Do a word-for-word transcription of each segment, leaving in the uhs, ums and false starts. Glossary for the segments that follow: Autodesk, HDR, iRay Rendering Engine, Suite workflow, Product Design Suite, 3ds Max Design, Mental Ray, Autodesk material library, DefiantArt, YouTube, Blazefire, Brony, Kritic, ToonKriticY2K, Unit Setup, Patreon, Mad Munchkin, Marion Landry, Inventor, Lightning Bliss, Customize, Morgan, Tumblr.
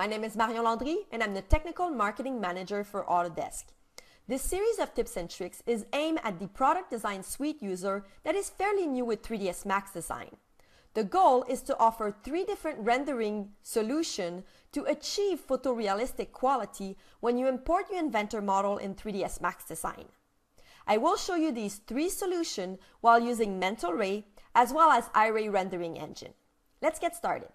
My name is Marion Landry and I'm the Technical Marketing Manager for Autodesk. This series of tips and tricks is aimed at the Product Design Suite user that is fairly new with three D S Max Design. The goal is to offer three different rendering solutions to achieve photorealistic quality when you import your Inventor model in three D S Max Design. I will show you these three solutions while using Mental Ray as well as iRay Rendering Engine. Let's get started.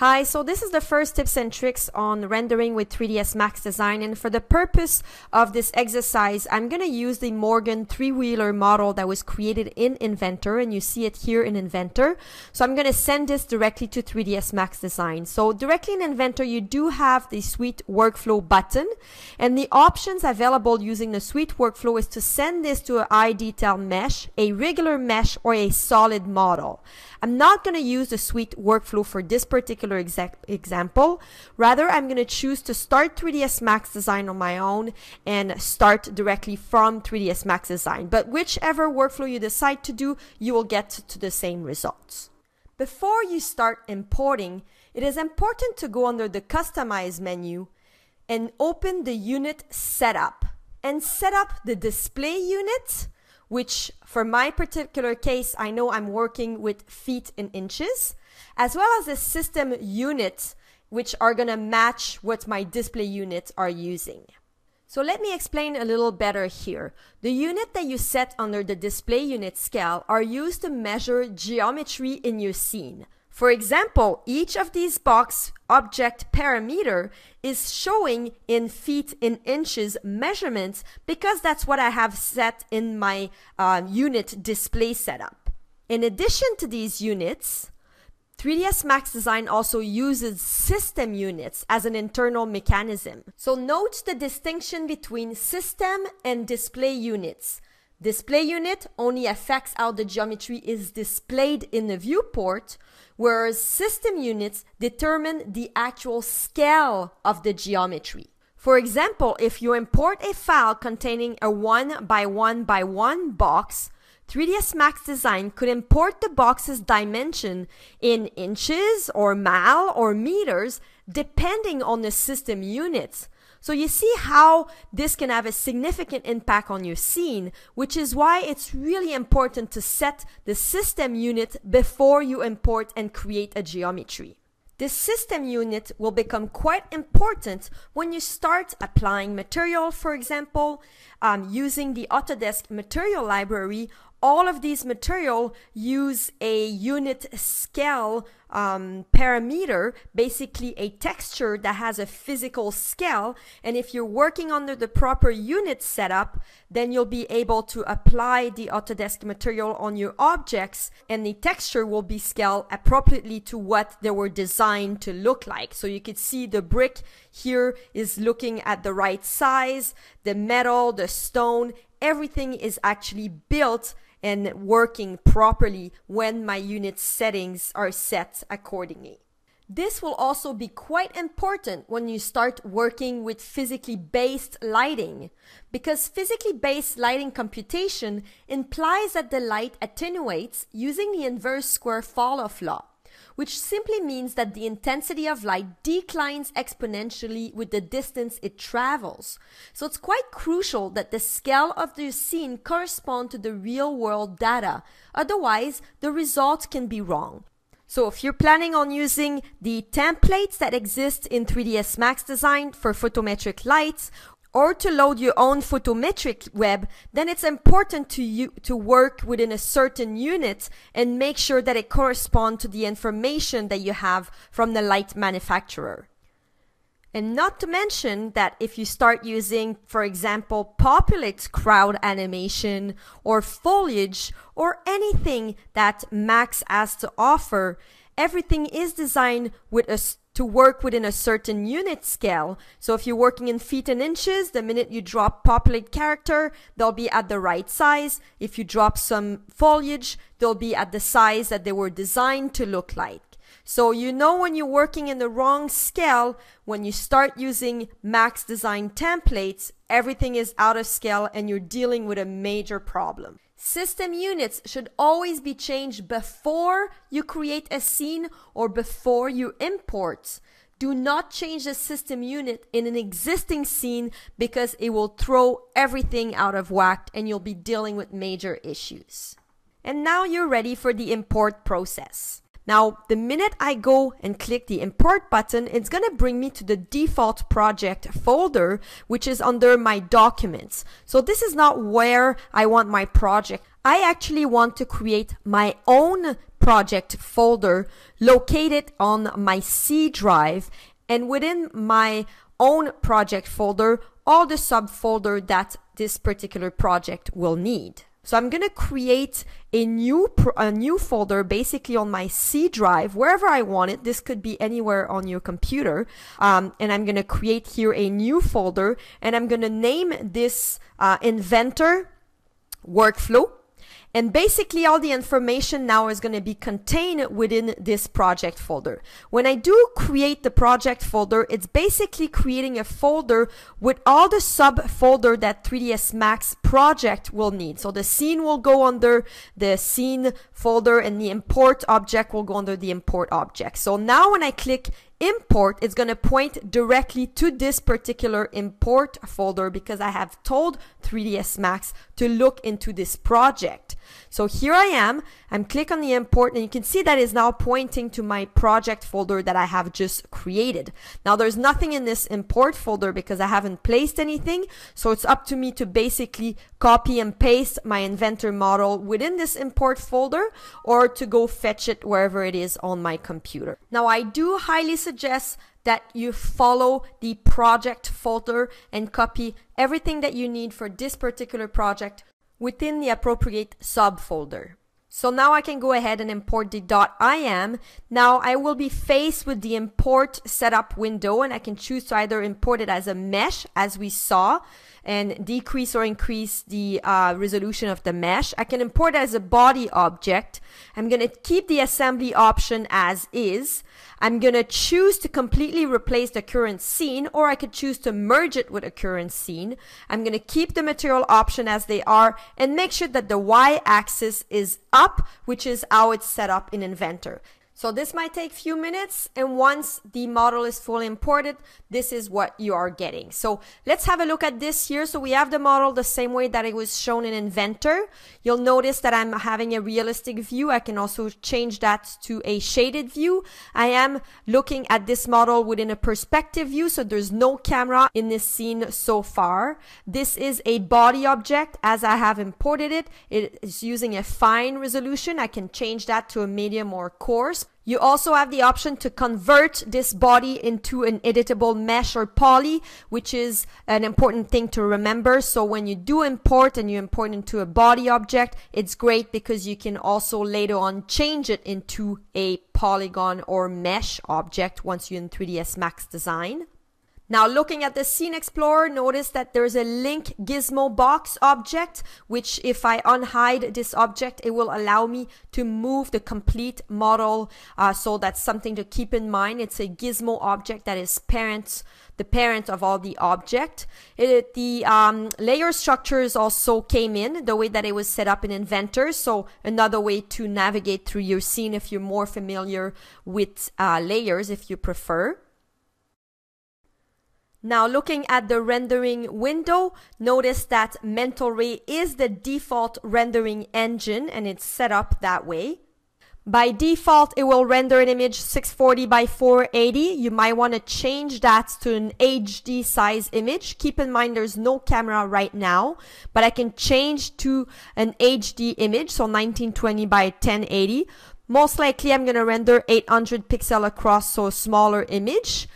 Hi, so this is the first tips and tricks on rendering with three D S Max Design, and for the purpose of this exercise I'm going to use the Morgan three-wheeler model that was created in Inventor, and you see it here in Inventor. So I'm going to send this directly to three D S Max Design. So directly in Inventor you do have the Suite workflow button, and the options available using the Suite workflow is to send this to an eye detail mesh, a regular mesh, or a solid model. I'm not going to use the Suite workflow for this particular example. Rather, I'm going to choose to start three D S Max Design on my own and start directly from three D S Max Design. But whichever workflow you decide to do, you will get to the same results. Before you start importing, it is important to go under the Customize menu and open the Unit Setup and set up the display unit, which for my particular case, I know I'm working with feet and inches, as well as the system units, which are going to match what my display units are using. So let me explain a little better here. The unit that you set under the display unit scale are used to measure geometry in your scene. For example, each of these box object parameter is showing in feet in inches measurements because that's what I have set in my um, unit display setup. In addition to these units, three D S Max Design also uses system units as an internal mechanism. So note the distinction between system and display units. Display unit only affects how the geometry is displayed in the viewport, whereas system units determine the actual scale of the geometry. For example, if you import a file containing a one by one by one box, three D S Max Design could import the box's dimension in inches or mile or meters depending on the system units. So you see how this can have a significant impact on your scene, which is why it's really important to set the system unit before you import and create a geometry. This system unit will become quite important when you start applying material, for example, um, using the Autodesk material library. All of these material use a unit scale um, parameter, basically a texture that has a physical scale. And if you're working under the proper unit setup, then you'll be able to apply the Autodesk material on your objects, and the texture will be scaled appropriately to what they were designed to look like. So you could see the brick here is looking at the right size, the metal, the stone, everything is actually built and working properly when my unit settings are set accordingly. This will also be quite important when you start working with physically based lighting, because physically based lighting computation implies that the light attenuates using the inverse square fall-off law, which simply means that the intensity of light declines exponentially with the distance it travels. So it's quite crucial that the scale of the scene corresponds to the real-world data, otherwise the results can be wrong. So if you're planning on using the templates that exist in three D S Max Design for photometric lights, or to load your own photometric web, then it's important to you to work within a certain unit and make sure that it corresponds to the information that you have from the light manufacturer. And not to mention that if you start using, for example, populate crowd animation or foliage or anything that Max has to offer, everything is designed with a to work within a certain unit scale. So if you're working in feet and inches, the minute you drop populate character, they'll be at the right size. If you drop some foliage, they'll be at the size that they were designed to look like. So you know when you're working in the wrong scale, when you start using Max Design templates, everything is out of scale and you're dealing with a major problem. System units should always be changed before you create a scene or before you import. Do not change the system unit in an existing scene because it will throw everything out of whack and you'll be dealing with major issues. And now you're ready for the import process. Now, the minute I go and click the import button, it's going to bring me to the default project folder, which is under my documents. So this is not where I want my project. I actually want to create my own project folder, locate it on my C drive, and within my own project folder, all the subfolder that this particular project will need. So I'm going to create a new, a new folder basically on my C drive, wherever I want it. This could be anywhere on your computer. Um, and I'm going to create here a new folder, and I'm going to name this uh, Inventor workflow. And basically all the information now is going to be contained within this project folder. When I do create the project folder, it's basically creating a folder with all the subfolder that three D S Max project will need. So the scene will go under the scene folder and the import object will go under the import object. So now when I click import, it's going to point directly to this particular import folder because I have told three D S Max to look into this project. So here I am, I'm clicking on the import and you can see that is now pointing to my project folder that I have just created. Now there's nothing in this import folder because I haven't placed anything, so it's up to me to basically copy and paste my Inventor model within this import folder or to go fetch it wherever it is on my computer. Now I do highly suggest that you follow the project folder and copy everything that you need for this particular project within the appropriate subfolder. So now I can go ahead and import the .im. Now I will be faced with the import setup window and I can choose to either import it as a mesh as we saw and decrease or increase the uh, resolution of the mesh. I can import it as a body object. I'm going to keep the assembly option as is. I'm going to choose to completely replace the current scene, or I could choose to merge it with a current scene. I'm going to keep the material option as they are and make sure that the y-axis is up, which is how it's set up in Inventor. So this might take a few minutes, and once the model is fully imported, this is what you are getting. So let's have a look at this here. So we have the model the same way that it was shown in Inventor. You'll notice that I'm having a realistic view. I can also change that to a shaded view. I am looking at this model within a perspective view, so there's no camera in this scene so far. This is a body object as I have imported it. It is using a fine resolution. I can change that to a medium or coarse. You also have the option to convert this body into an editable mesh or poly, which is an important thing to remember. So when you do import and you import into a body object, it's great because you can also later on change it into a polygon or mesh object once you're in three D S Max Design. Now looking at the Scene Explorer, notice that there's a link gizmo box object, which if I unhide this object, it will allow me to move the complete model. Uh, so that's something to keep in mind. It's a gizmo object that is parent, the parent of all the object. It, the um, layer structures also came in the way that it was set up in Inventor. So another way to navigate through your scene if you're more familiar with uh, layers if you prefer. Now looking at the rendering window, notice that Mental Ray is the default rendering engine and it's set up that way. By default, it will render an image six forty by four eighty. You might want to change that to an H D size image. Keep in mind there's no camera right now, but I can change to an H D image, so nineteen twenty by ten eighty. Most likely I'm going to render eight hundred pixel across, so a smaller image.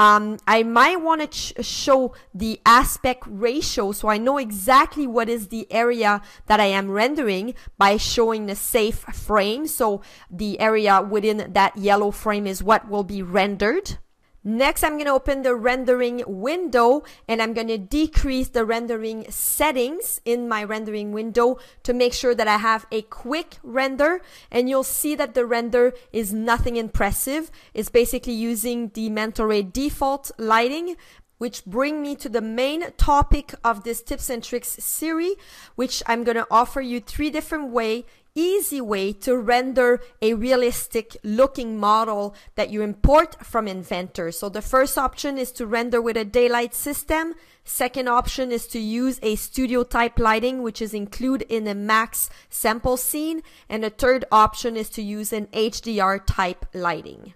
Um, I might want to ch show the aspect ratio so I know exactly what is the area that I am rendering by showing the safe frame. So the area within that yellow frame is what will be rendered. Next, I'm going to open the rendering window and I'm going to decrease the rendering settings in my rendering window to make sure that I have a quick render, and you'll see that the render is nothing impressive. It's basically using the Mental Ray default lighting. which bring me to the main topic of this tips and tricks series, which I'm going to offer you three different way, easy way to render a realistic looking model that you import from Inventor. So the first option is to render with a daylight system. Second option is to use a studio type lighting, which is included in a max sample scene. And the third option is to use an H D R type lighting.